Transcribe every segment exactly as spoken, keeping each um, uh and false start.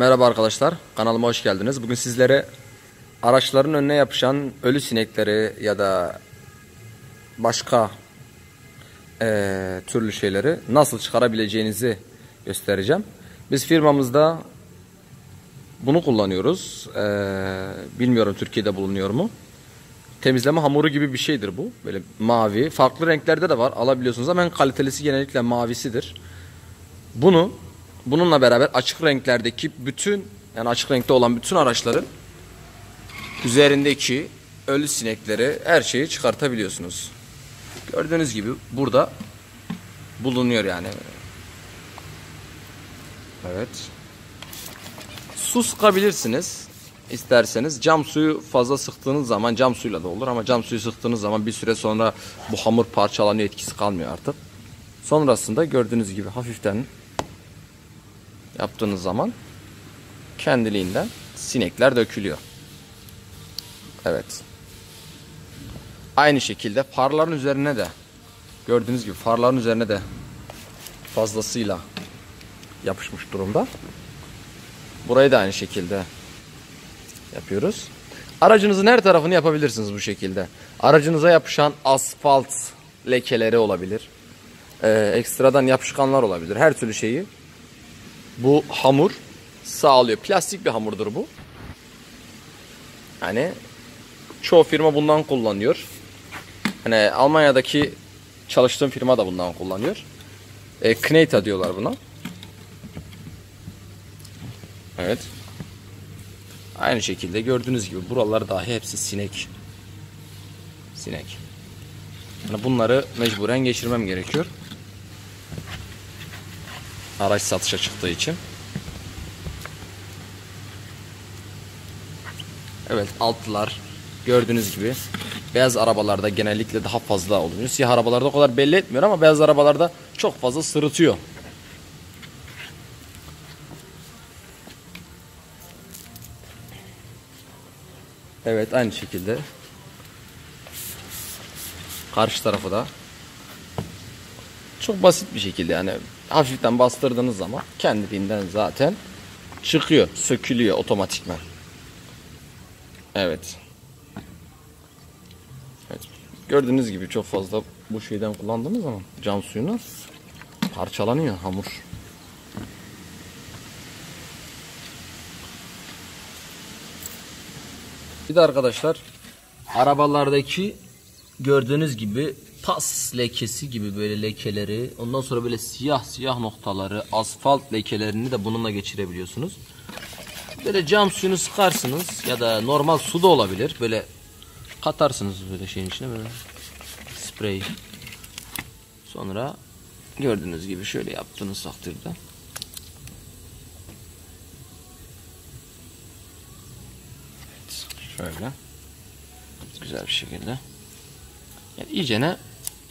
Merhaba arkadaşlar, kanalıma hoş geldiniz. Bugün sizlere araçların önüne yapışan ölü sinekleri ya da başka e, türlü şeyleri nasıl çıkarabileceğinizi göstereceğim. Biz firmamızda bunu kullanıyoruz. E, bilmiyorum Türkiye'de bulunuyor mu? Temizleme hamuru gibi bir şeydir bu. Böyle mavi, farklı renklerde de var, alabiliyorsunuz ama en kalitelisi genellikle mavisidir. Bunu Bununla beraber açık renklerdeki bütün, yani açık renkte olan bütün araçların üzerindeki ölü sinekleri, her şeyi çıkartabiliyorsunuz. Gördüğünüz gibi burada bulunuyor yani. Evet. Su sıkabilirsiniz isterseniz. Cam suyu fazla sıktığınız zaman, cam suyla da olur ama cam suyu sıktığınız zaman bir süre sonra bu hamur parçalanıyor, etkisi kalmıyor artık. Sonrasında gördüğünüz gibi hafiften yaptığınız zaman kendiliğinden sinekler dökülüyor. Evet. Aynı şekilde farların üzerine de, gördüğünüz gibi farların üzerine de fazlasıyla yapışmış durumda. Burayı da aynı şekilde yapıyoruz. Aracınızın her tarafını yapabilirsiniz bu şekilde. Aracınıza yapışan asfalt lekeleri olabilir. Ee, ekstradan yapışkanlar olabilir. Her türlü şeyi bu hamur sağlıyor. Plastik bir hamurdur bu. Yani çoğu firma bundan kullanıyor. Hani Almanya'daki çalıştığım firma da bundan kullanıyor. E, Knete diyorlar buna. Evet. Aynı şekilde gördüğünüz gibi buralar dahi hepsi sinek. Sinek. Yani bunları mecburen geçirmem gerekiyor. Araç satışa çıktığı için. Evet, altlar gördüğünüz gibi beyaz arabalarda genellikle daha fazla oluyor. Siyah arabalarda o kadar belli etmiyor ama beyaz arabalarda çok fazla sırıtıyor. Evet, aynı şekilde karşı tarafı da çok basit bir şekilde, yani hafiften bastırdığınız zaman kendiliğinden zaten çıkıyor, sökülüyor otomatikman. Evet. Evet. Gördüğünüz gibi çok fazla bu şeyden kullandığınız zaman cam suyuna parçalanıyor hamur. Bir de arkadaşlar, arabalardaki gördüğünüz gibi pas lekesi gibi böyle lekeleri, ondan sonra böyle siyah siyah noktaları, asfalt lekelerini de bununla geçirebiliyorsunuz. Böyle cam suyunu sıkarsınız ya da normal su da olabilir. Böyle katarsınız böyle şeyin içine, böyle sprey. Sonra gördüğünüz gibi şöyle yaptığınız takdirde evet, şöyle güzel bir şekilde yani iyicene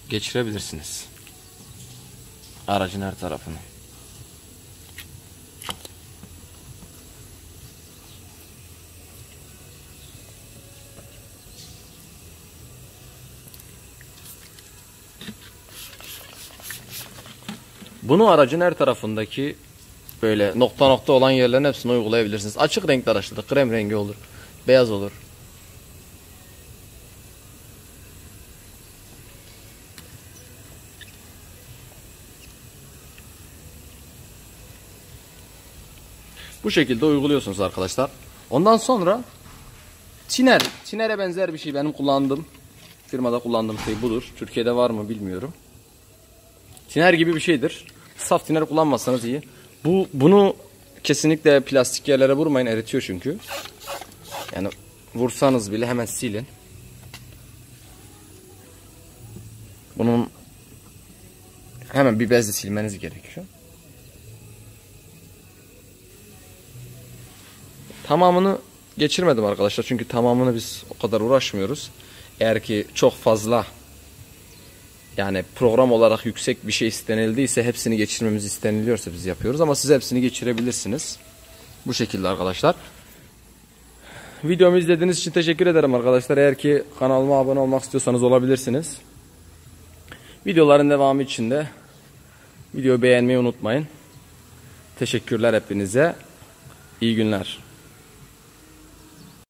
geçirebilirsiniz aracın her tarafını. Bunu aracın her tarafındaki böyle nokta nokta olan yerlerin hepsini uygulayabilirsiniz. Açık renkli araçlarda krem rengi olur, beyaz olur. Bu şekilde uyguluyorsunuz arkadaşlar. Ondan sonra tiner, tinere benzer bir şey, benim kullandığım, firmada kullandığım şey budur. Türkiye'de var mı bilmiyorum. Tiner gibi bir şeydir. Saf tiner kullanmazsanız iyi. Bu bunu kesinlikle plastik yerlere vurmayın, eritiyor çünkü. Yani vursanız bile hemen silin. Bunun hemen bir bezle silmeniz gerekiyor. Tamamını geçirmedim arkadaşlar çünkü tamamını biz o kadar uğraşmıyoruz. Eğer ki çok fazla, yani program olarak yüksek bir şey istenildiyse, hepsini geçirmemiz isteniliyorsa biz yapıyoruz ama siz hepsini geçirebilirsiniz. Bu şekilde arkadaşlar. Videomu izlediğiniz için teşekkür ederim arkadaşlar. Eğer ki kanalıma abone olmak istiyorsanız olabilirsiniz. Videoların devamı için de videoyu beğenmeyi unutmayın. Teşekkürler hepinize. İyi günler.